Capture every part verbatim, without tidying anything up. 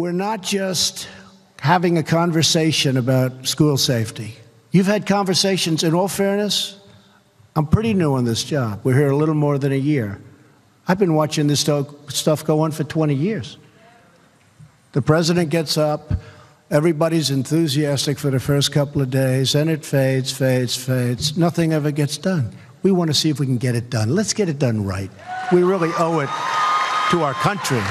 we're not just having a conversation about school safety. You've had conversations, in all fairness, I'm pretty new on this job. We're here a little more than a year. I've been watching this stuff go on for twenty years. The president gets up, everybody's enthusiastic for the first couple of days, and it fades, fades, fades. Nothing ever gets done. We want to see if we can get it done. Let's get it done right. We really owe it to our country.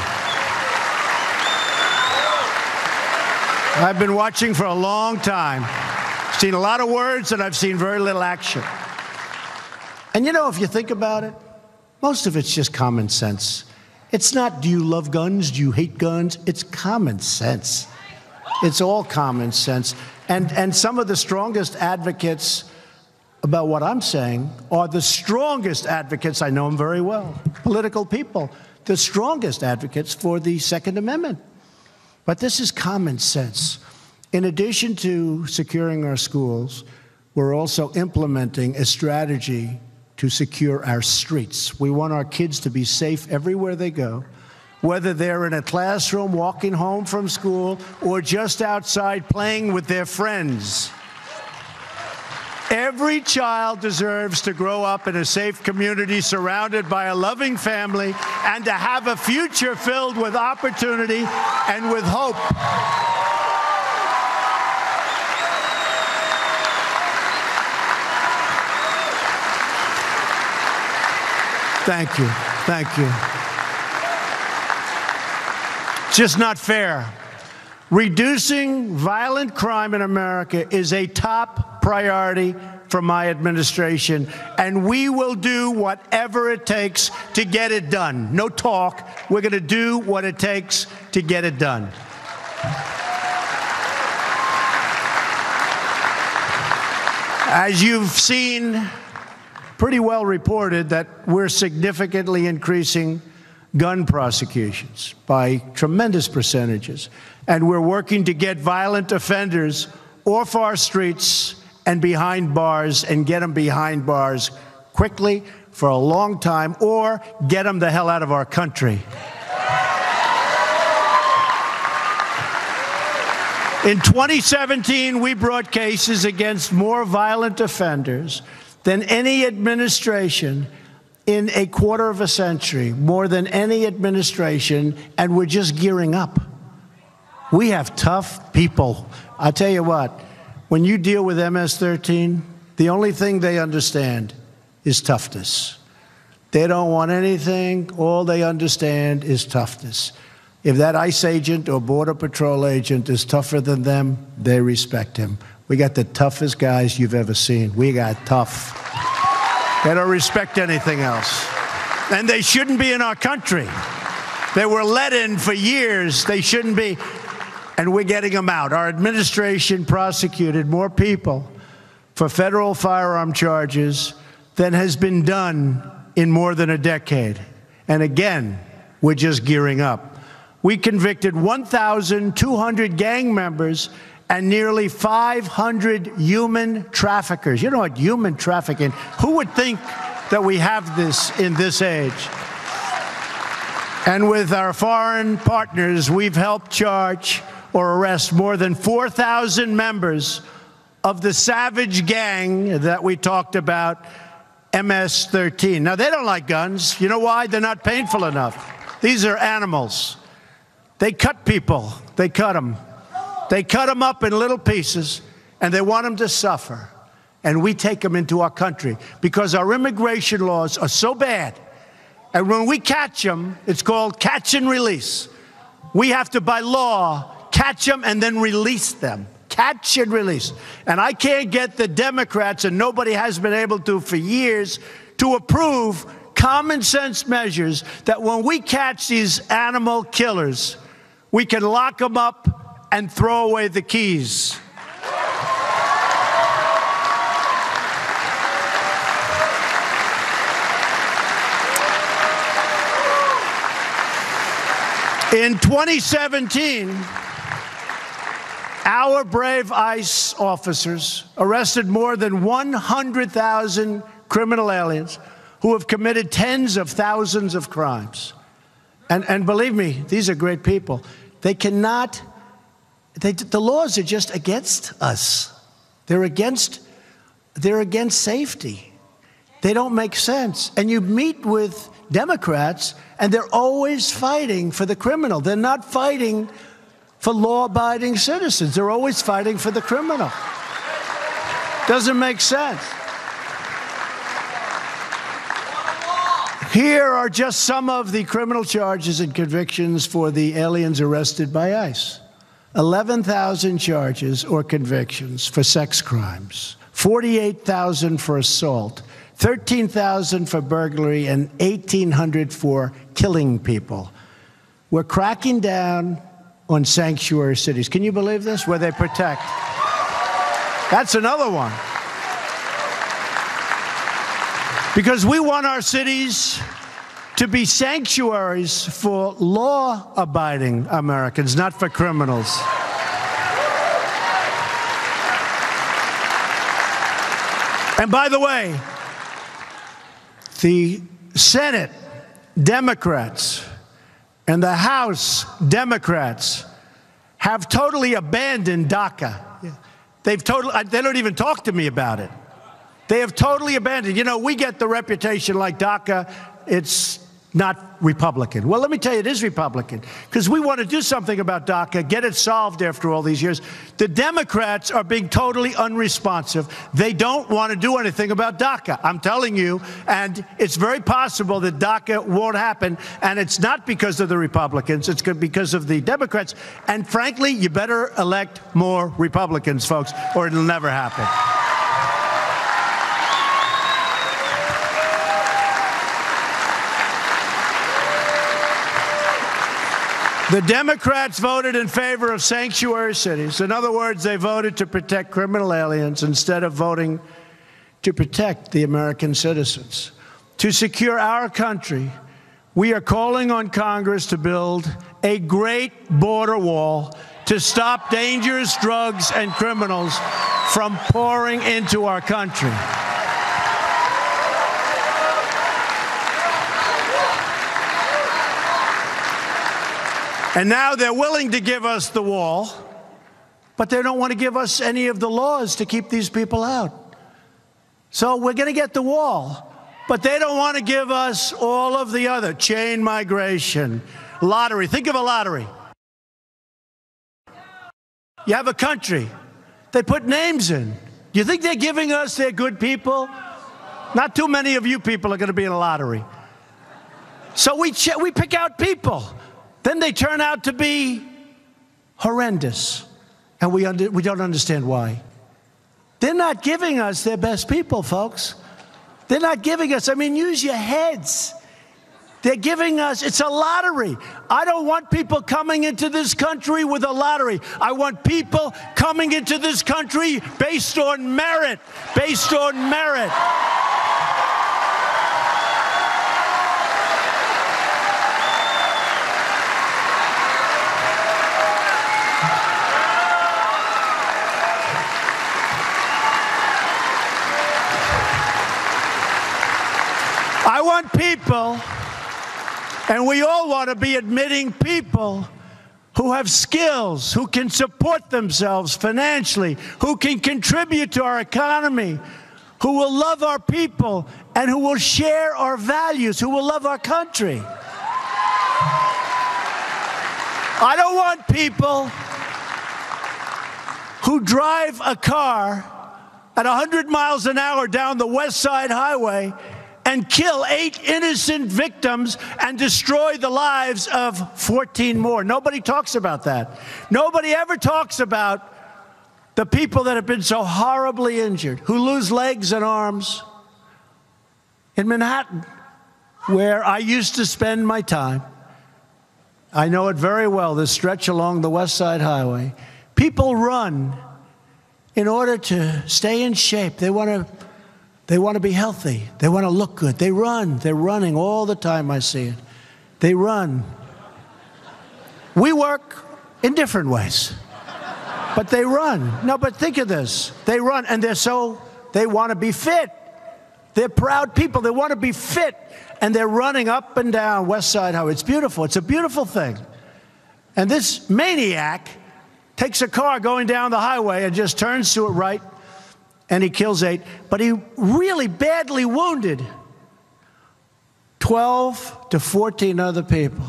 I've been watching for a long time. Seen a lot of words, and I've seen very little action. And you know, if you think about it, most of it's just common sense. It's not, do you love guns? Do you hate guns? It's common sense. It's all common sense. And, and some of the strongest advocates about what I'm saying are the strongest advocates, I know them very well, political people, the strongest advocates for the Second Amendment. But this is common sense. In addition to securing our schools, we're also implementing a strategy to secure our streets. We want our kids to be safe everywhere they go, whether they're in a classroom, walking home from school, or just outside playing with their friends. Every child deserves to grow up in a safe community surrounded by a loving family and to have a future filled with opportunity and with hope. Thank you. Thank you. It's just not fair. Reducing violent crime in America is a top priority for my administration, and we will do whatever it takes to get it done. No talk. We're going to do what it takes to get it done. As you've seen, pretty well reported that we're significantly increasing gun prosecutions by tremendous percentages. And we're working to get violent offenders off our streets and behind bars, and get them behind bars quickly for a long time, or get them the hell out of our country. In twenty seventeen, we brought cases against more violent offenders than any administration in a quarter of a century, more than any administration, and we're just gearing up. We have tough people. I'll tell you what, when you deal with M S thirteen, the only thing they understand is toughness. They don't want anything. All they understand is toughness. If that ICE agent or Border Patrol agent is tougher than them, they respect him. We got the toughest guys you've ever seen. We got tough. They don't respect anything else. And they shouldn't be in our country. They were let in for years. They shouldn't be. And we're getting them out. Our administration prosecuted more people for federal firearm charges than has been done in more than a decade. And again, we're just gearing up. We convicted one thousand two hundred gang members and nearly five hundred human traffickers. You know what, human trafficking. Who would think that we have this in this age? And with our foreign partners, we've helped charge or arrest more than four thousand members of the savage gang that we talked about, M S thirteen. Now, they don't like guns. You know why? They're not painful enough. These are animals. They cut people. They cut them. They cut them up in little pieces, and they want them to suffer. And we take them into our country because our immigration laws are so bad. And when we catch them, it's called catch and release. We have to, by law, catch them and then release them. Catch and release. And I can't get the Democrats, and nobody has been able to for years, to approve common sense measures that when we catch these animal killers, we can lock them up and throw away the keys. In twenty seventeen, our brave ICE officers arrested more than one hundred thousand criminal aliens who have committed tens of thousands of crimes. And, and believe me, these are great people. They cannot, they, the laws are just against us. They're against, they're against safety. They don't make sense. And you meet with Democrats, and they're always fighting for the criminal. They're not fighting for law-abiding citizens. They're always fighting for the criminal. Doesn't make sense. Here are just some of the criminal charges and convictions for the aliens arrested by ICE. eleven thousand charges or convictions for sex crimes, forty-eight thousand for assault, thirteen thousand for burglary, and eighteen hundred for killing people. We're cracking down on sanctuary cities. Can you believe this? Where they protect. That's another one. Because we want our cities to be sanctuaries for law-abiding Americans, not for criminals. And by the way, the Senate Democrats and the House Democrats have totally abandoned DACA. They've totally, they don't even talk to me about it. They have totally abandoned. You know, we get the reputation like DACA, it's not Republican. Well, let me tell you, it is Republican, because we want to do something about DACA, get it solved after all these years. The Democrats are being totally unresponsive. They don't want to do anything about DACA, I'm telling you, and it's very possible that DACA won't happen, and it's not because of the Republicans, it's because of the Democrats, and frankly, you better elect more Republicans, folks, or it'll never happen. The Democrats voted in favor of sanctuary cities. In other words, they voted to protect criminal aliens instead of voting to protect the American citizens. To secure our country, we are calling on Congress to build a great border wall to stop dangerous drugs and criminals from pouring into our country. And now they're willing to give us the wall, but they don't want to give us any of the laws to keep these people out. So we're going to get the wall, but they don't want to give us all of the other chain migration, lottery. Think of a lottery. You have a country. They put names in. Do you think they're giving us their good people? Not too many of you people are going to be in a lottery. So we, ch we pick out people. Then they turn out to be horrendous, and we, under, we don't understand why. They're not giving us their best people, folks. They're not giving us, I mean, use your heads. They're giving us, it's a lottery. I don't want people coming into this country with a lottery. I want people coming into this country based on merit, based on merit. I want people, and we all want to be admitting people who have skills, who can support themselves financially, who can contribute to our economy, who will love our people, and who will share our values, who will love our country. I don't want people who drive a car at one hundred miles an hour down the West Side Highway and kill eight innocent victims and destroy the lives of fourteen more. Nobody talks about that. Nobody ever talks about the people that have been so horribly injured, who lose legs and arms. In Manhattan, where I used to spend my time, I know it very well, this stretch along the West Side Highway, people run in order to stay in shape. They want to They want to be healthy. They want to look good. They run. They're running all the time. I see it. They run. We work in different ways, but they run. No, but think of this. They run, and they're so, they want to be fit. They're proud people. They want to be fit, and they're running up and down West Side Highway. It's beautiful. It's a beautiful thing. And this maniac takes a car going down the highway and just turns to it right, and he kills eight. But he really badly wounded twelve to fourteen other people.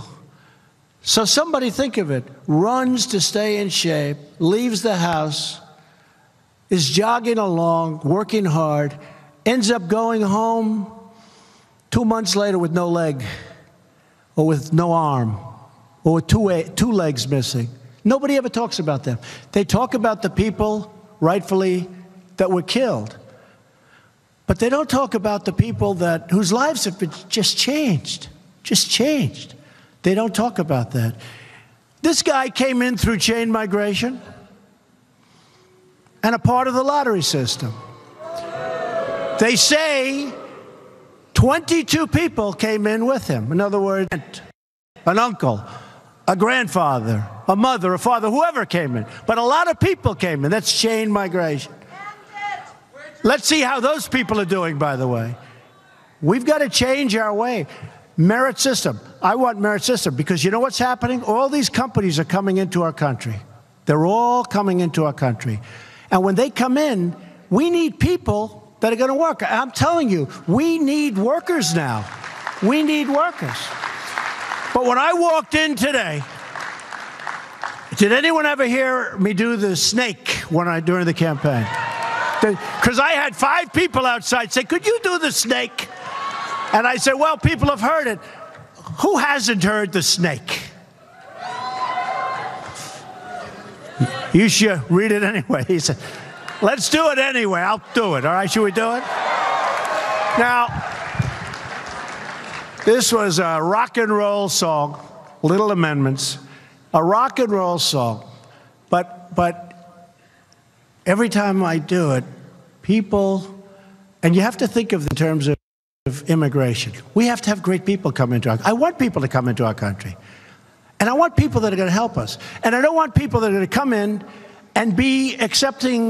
So somebody, think of it, runs to stay in shape, leaves the house, is jogging along, working hard, ends up going home two months later with no leg, or with no arm, or with two, two legs missing. Nobody ever talks about them. They talk about the people, rightfully, that were killed. But they don't talk about the people that, whose lives have been just changed, just changed. They don't talk about that. This guy came in through chain migration and a part of the lottery system. They say twenty-two people came in with him. In other words, an uncle, a grandfather, a mother, a father, whoever came in. But a lot of people came in. That's chain migration. Let's see how those people are doing, by the way. We've got to change our way. Merit system. I want merit system because you know what's happening? All these companies are coming into our country. They're all coming into our country. And when they come in, we need people that are going to work. I'm telling you, we need workers now. We need workers. But when I walked in today, did anyone ever hear me do the snake when I during the campaign? Because I had five people outside say, could you do the snake? And I said, well, people have heard it. Who hasn't heard the snake? You should read it anyway. He said, let's do it anyway. I'll do it. All right, should we do it? Now, this was a rock and roll song, Little Amendments, a rock and roll song. But, but every time I do it, people, and you have to think of it in terms of Of immigration. We have to have great people come into our country. I want people to come into our country. And I want people that are going to help us. And I don't want people that are going to come in and be accepting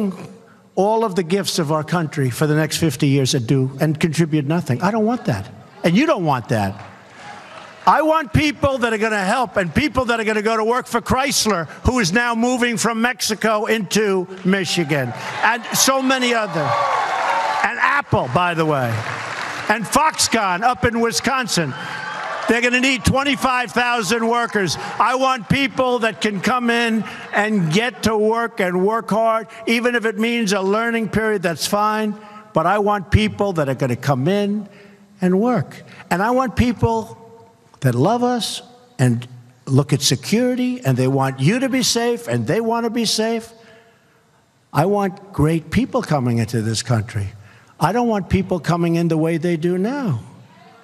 all of the gifts of our country for the next fifty years and do and contribute nothing. I don't want that. And you don't want that. I want people that are going to help and people that are going to go to work for Chrysler, who is now moving from Mexico into Michigan. And so many other. And Apple, by the way. And Foxconn up in Wisconsin. They're going to need twenty-five thousand workers. I want people that can come in and get to work and work hard, even if it means a learning period, that's fine. But I want people that are going to come in and work. And I want people that love us and look at security, and they want you to be safe, and they want to be safe. I want great people coming into this country. I don't want people coming in the way they do now,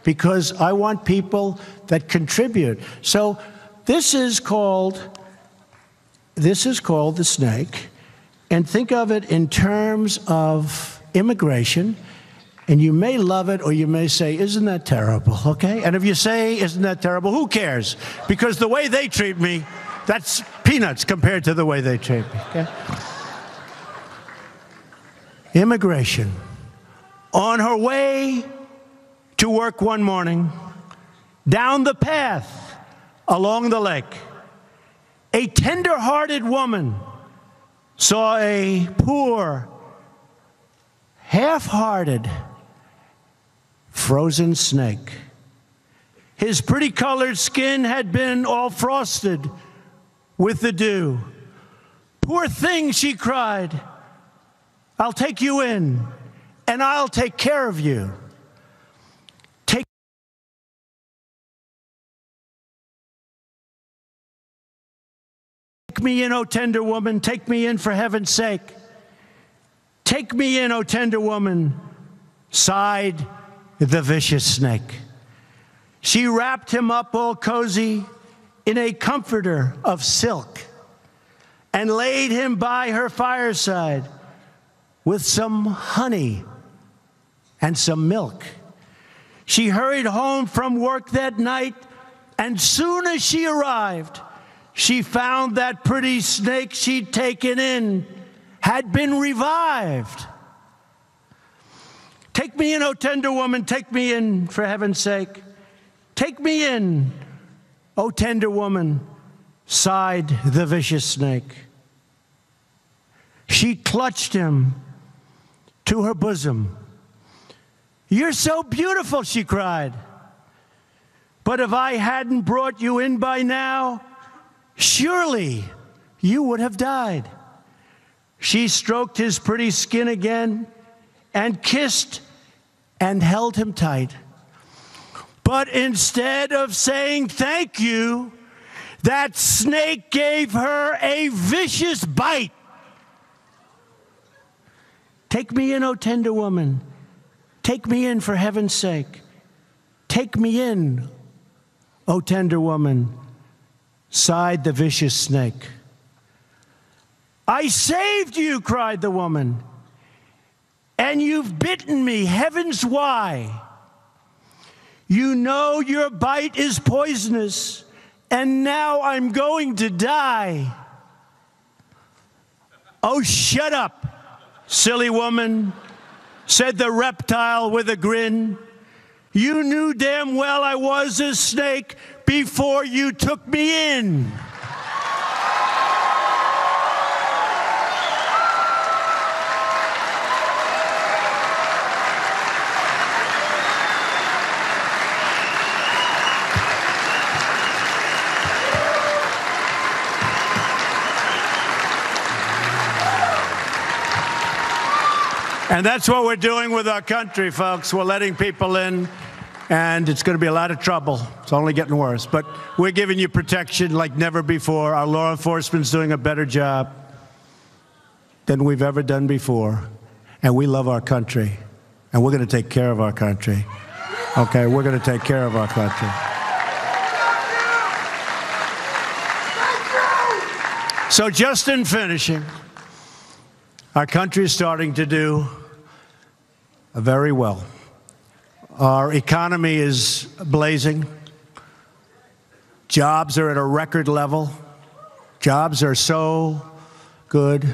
because I want people that contribute. So this is called, this is called the snake, and think of it in terms of immigration, and you may love it or you may say, isn't that terrible, okay? And if you say, isn't that terrible, who cares? Because the way they treat me, that's peanuts compared to the way they treat me, okay? Immigration. On her way to work one morning, down the path along the lake, a tender-hearted woman saw a poor, half-hearted, frozen snake. His pretty-colored skin had been all frosted with the dew. "Poor thing," she cried, "I'll take you in. And I'll take care of you. Take me in, O tender woman. Take me in for heaven's sake. Take me in, O tender woman," sighed the vicious snake. She wrapped him up all cozy in a comforter of silk and laid him by her fireside with some honey and some milk. She hurried home from work that night, and soon as she arrived, she found that pretty snake she'd taken in had been revived. "Take me in, O tender woman, take me in, for heaven's sake. Take me in, O tender woman, sighed the vicious snake. She clutched him to her bosom. "You're so beautiful," she cried. "But if I hadn't brought you in by now, surely you would have died." She stroked his pretty skin again and kissed and held him tight. But instead of saying thank you, that snake gave her a vicious bite. "Take me in, O tender woman. Take me in, for heaven's sake. Take me in, O tender woman," sighed the vicious snake. "I saved you," cried the woman, "and you've bitten me. Heavens, why? You know your bite is poisonous, and now I'm going to die." "Oh, shut up, silly woman," said the reptile with a grin. "You knew damn well I was a snake before you took me in." And that's what we're doing with our country, folks. We're letting people in, and it's going to be a lot of trouble. It's only getting worse. But we're giving you protection like never before. Our law enforcement's doing a better job than we've ever done before. And we love our country. And we're going to take care of our country. Okay, we're going to take care of our country. So just in finishing, our country is starting to do very well. Our economy is blazing. Jobs are at a record level. Jobs are so good.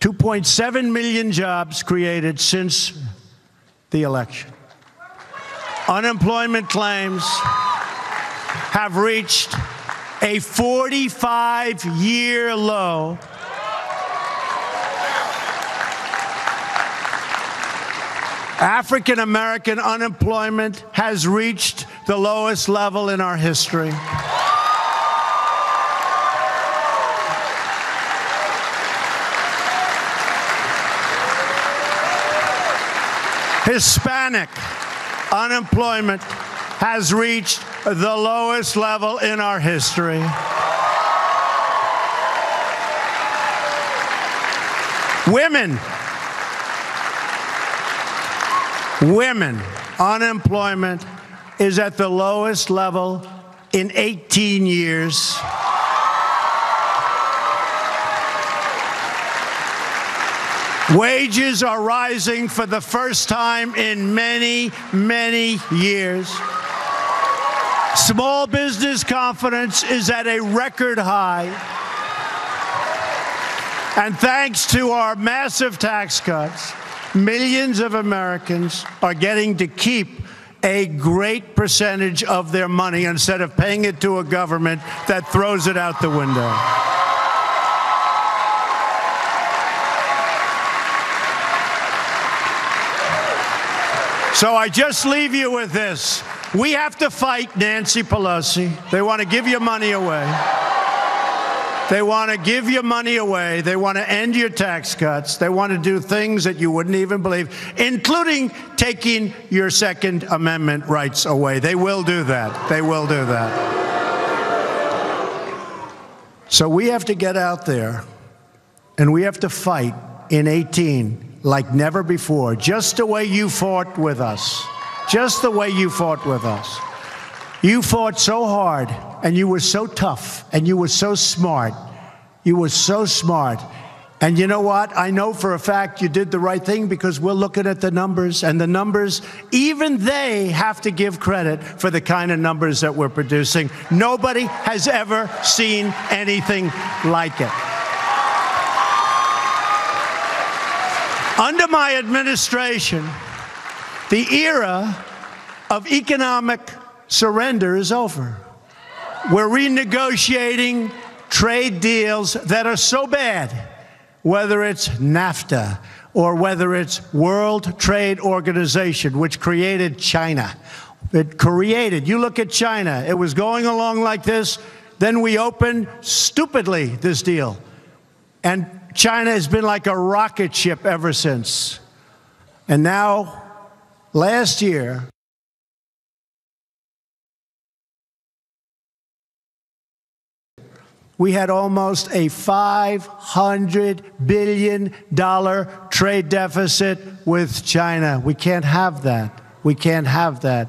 two point seven million jobs created since the election. Unemployment claims have reached a forty-five year low. African American unemployment has reached the lowest level in our history. Hispanic unemployment has reached the lowest level in our history. Women. Women unemployment is at the lowest level in eighteen years. Wages are rising for the first time in many, many years. Small business confidence is at a record high. And thanks to our massive tax cuts, millions of Americans are getting to keep a great percentage of their money instead of paying it to a government that throws it out the window. So I just leave you with this. We have to fight Nancy Pelosi. They want to give your money away. They want to give your money away. They want to end your tax cuts. They want to do things that you wouldn't even believe, including taking your Second Amendment rights away. They will do that. They will do that. So we have to get out there, and we have to fight in eighteen like never before, just the way you fought with us, just the way you fought with us. You fought so hard, and you were so tough, and you were so smart. You were so smart. And you know what? I know for a fact you did the right thing, because we're looking at the numbers, and the numbers, even they have to give credit for the kind of numbers that we're producing. Nobody has ever seen anything like it. Under my administration, the era of economic surrender is over. We're renegotiating trade deals that are so bad, whether it's NAFTA or whether it's World Trade Organization, which created China. It created, you look at China, it was going along like this, then we opened, stupidly, this deal. And China has been like a rocket ship ever since. And now, last year, we had almost a five hundred billion dollar trade deficit with China. We can't have that. We can't have that.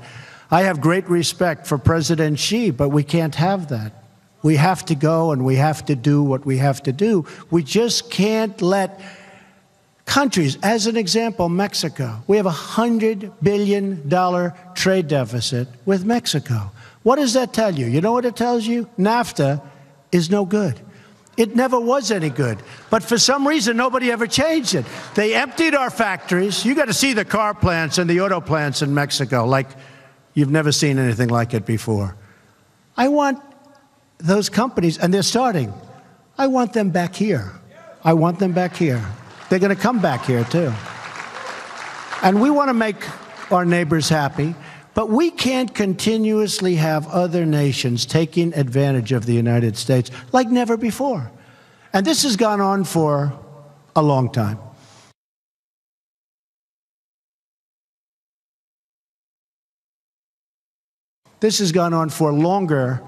I have great respect for President Xi, but we can't have that. We have to go and we have to do what we have to do. We just can't let countries, as an example, Mexico. We have a one hundred billion dollar trade deficit with Mexico. What does that tell you? You know what it tells you? NAFTA is no good. It never was any good. But for some reason, nobody ever changed it. They emptied our factories. You got to see the car plants and the auto plants in Mexico like you've never seen anything like it before. I want those companies, and they're starting, I want them back here. I want them back here. They're going to come back here, too. And we want to make our neighbors happy. But we can't continuously have other nations taking advantage of the United States like never before. And this has gone on for a long time. This has gone on for longer.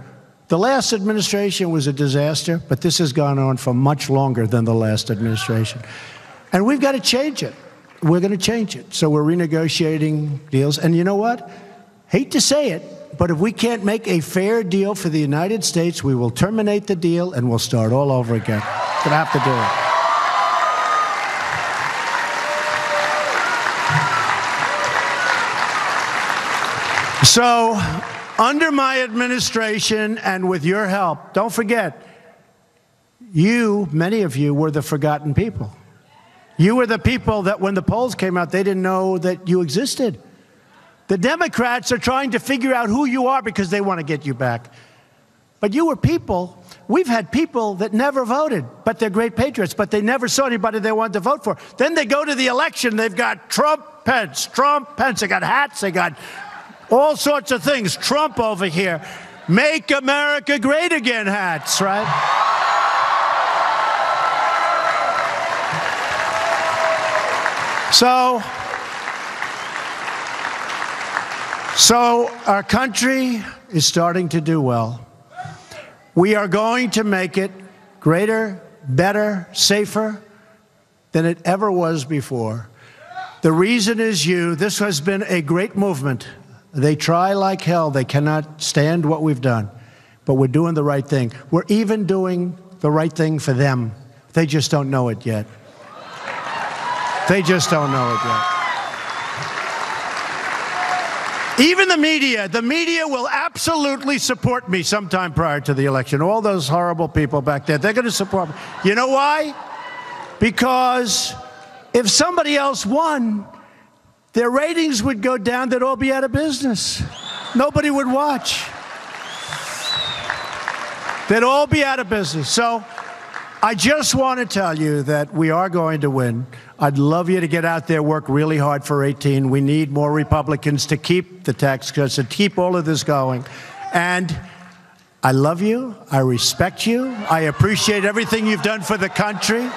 The last administration was a disaster, but this has gone on for much longer than the last administration. And we've got to change it. We're going to change it. So we're renegotiating deals. And you know what? Hate to say it, but if we can't make a fair deal for the United States, we will terminate the deal and we'll start all over again. Gonna have to do it. So, under my administration and with your help, don't forget, you, many of you, were the forgotten people. You were the people that when the polls came out, they didn't know that you existed. The Democrats are trying to figure out who you are because they want to get you back. But you were people. We've had people that never voted, but they're great patriots, but they never saw anybody they wanted to vote for. Then they go to the election. They've got Trump, Pence, Trump, Pence. They got hats. They got all sorts of things. Trump over here. Make America great again hats, right? So... So our country is starting to do well. We are going to make it greater, better, safer than it ever was before. The reason is you. This has been a great movement. They try like hell. They cannot stand what we've done. But we're doing the right thing. We're even doing the right thing for them. They just don't know it yet. They just don't know it yet. Even the media, the media will absolutely support me sometime prior to the election. All those horrible people back there, they're going to support me. You know why? Because if somebody else won, their ratings would go down. They'd all be out of business. Nobody would watch. They'd all be out of business. So I just want to tell you that we are going to win. I'd love you to get out there, work really hard for eighteen. We need more Republicans to keep the tax cuts, to keep all of this going. And I love you. I respect you. I appreciate everything you've done for the country.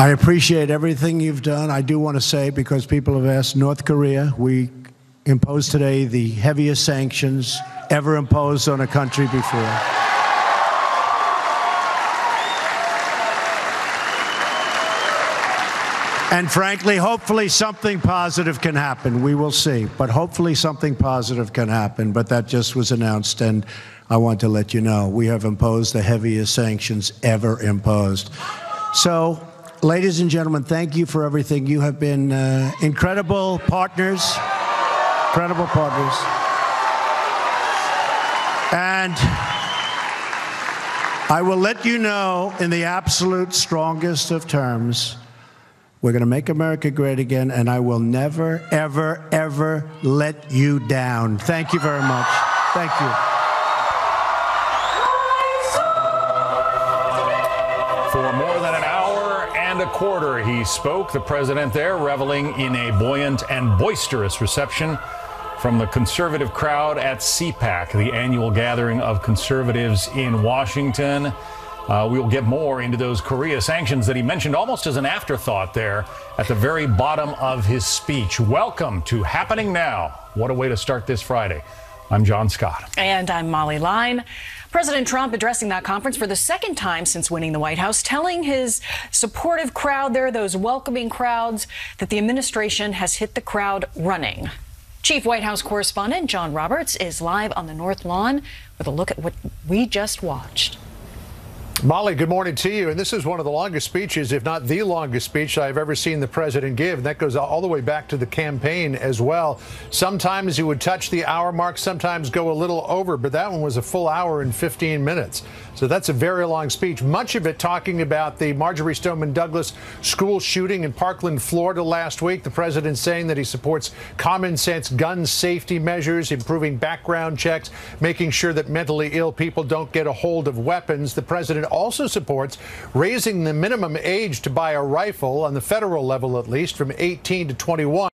I appreciate everything you've done. I do want to say, because people have asked, North Korea, we imposed today the heaviest sanctions ever imposed on a country before. And frankly, hopefully something positive can happen. We will see. But hopefully something positive can happen. But that just was announced, and I want to let you know, we have imposed the heaviest sanctions ever imposed. So, ladies and gentlemen, thank you for everything. You have been uh, incredible partners. incredible partners. And I will let you know in the absolute strongest of terms, we're going to make America great again, and I will never, ever, ever let you down. Thank you very much. Thank you. For more than an hour and a quarter, he spoke, the president there, reveling in a buoyant and boisterous reception from the conservative crowd at C PAC, the annual gathering of conservatives in Washington. Uh, we'll get more into those Korea sanctions that he mentioned almost as an afterthought there at the very bottom of his speech. Welcome to Happening Now. What a way to start this Friday. I'm John Scott. And I'm Molly Line. President Trump addressing that conference for the second time since winning the White House, telling his supportive crowd there, those welcoming crowds, that the administration has hit the crowd running. Chief White House correspondent John Roberts is live on the North Lawn with a look at what we just watched. Molly, good morning to you. And this is one of the longest speeches, if not the longest speech I've ever seen the president give. And that goes all the way back to the campaign as well. Sometimes he would touch the hour mark, sometimes go a little over, but that one was a full hour and fifteen minutes. So that's a very long speech. Much of it talking about the Marjorie Stoneman Douglas school shooting in Parkland, Florida last week. The president saying that he supports common sense gun safety measures, improving background checks, making sure that mentally ill people don't get a hold of weapons. The president also supports raising the minimum age to buy a rifle on the federal level, at least from eighteen to twenty-one.